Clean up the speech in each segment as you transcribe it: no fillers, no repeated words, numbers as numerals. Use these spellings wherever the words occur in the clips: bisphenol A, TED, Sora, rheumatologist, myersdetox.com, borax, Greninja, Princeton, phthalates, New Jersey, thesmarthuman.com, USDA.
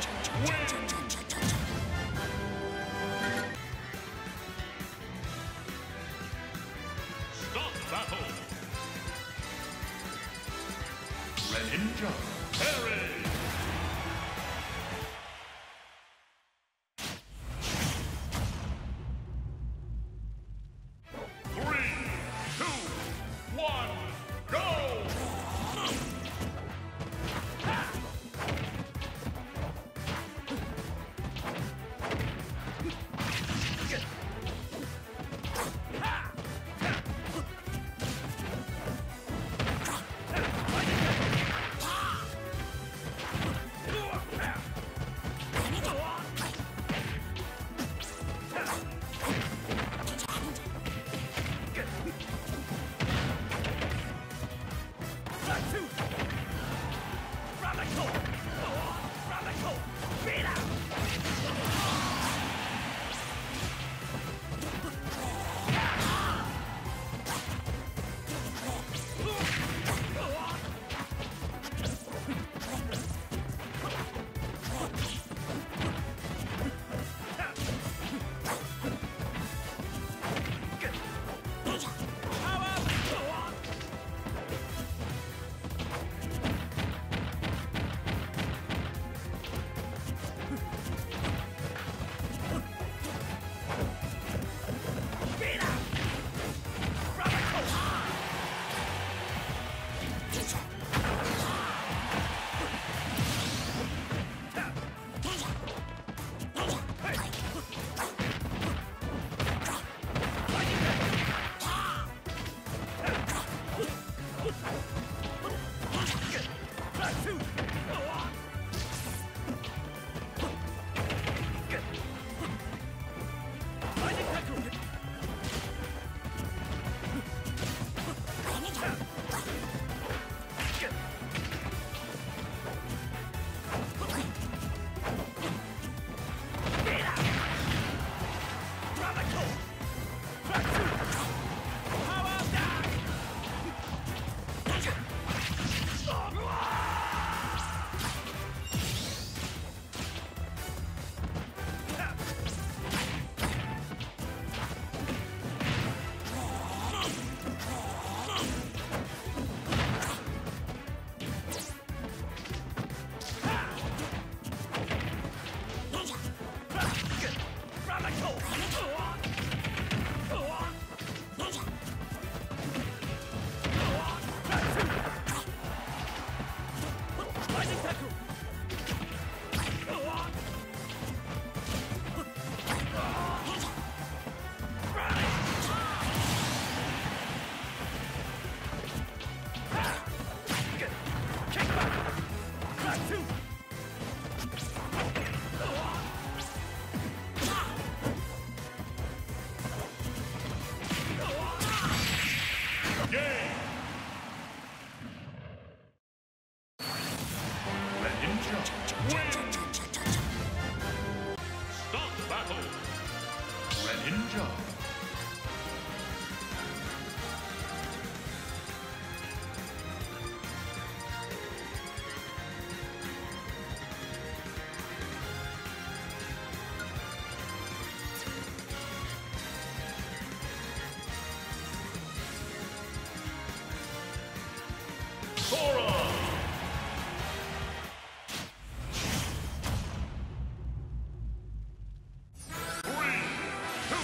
Stop battle. Greninja Perry. Sora! Three, two,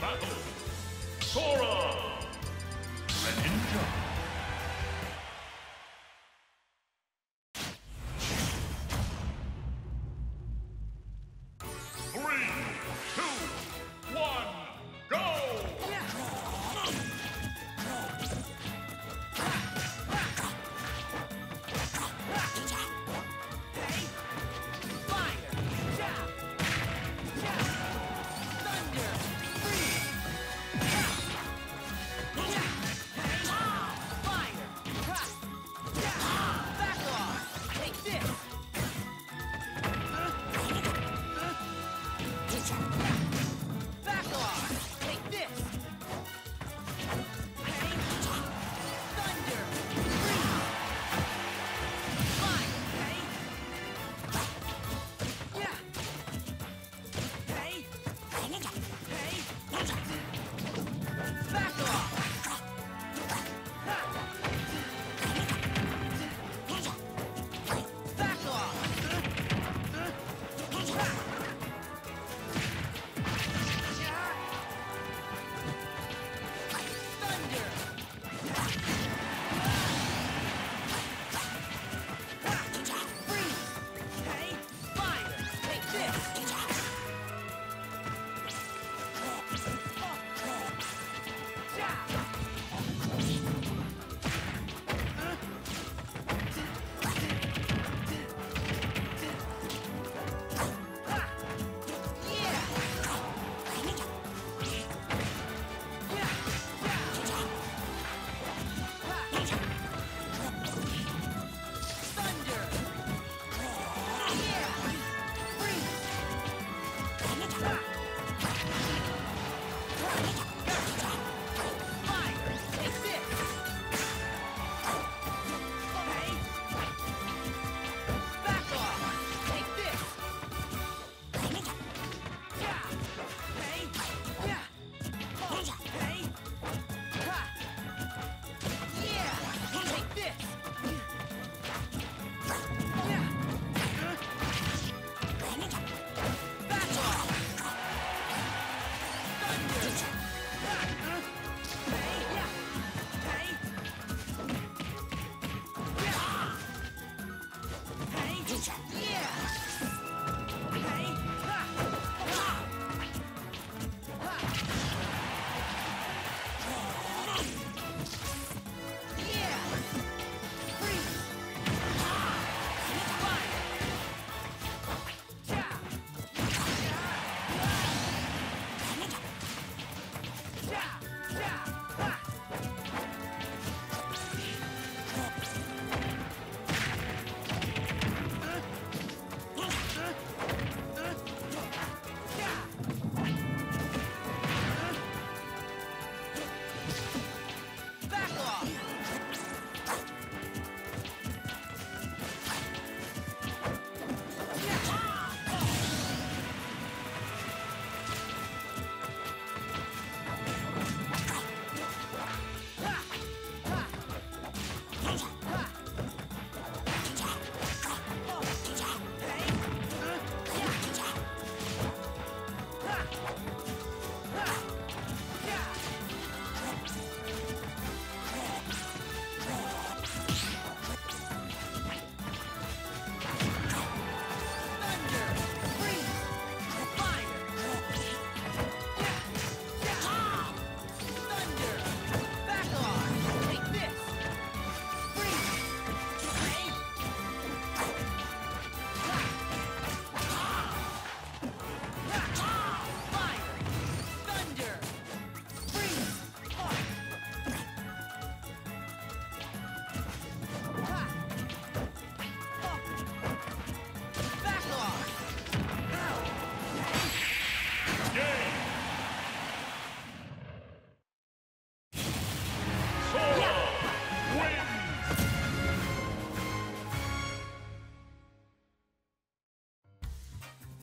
battle, Sora, the ninja. Come on.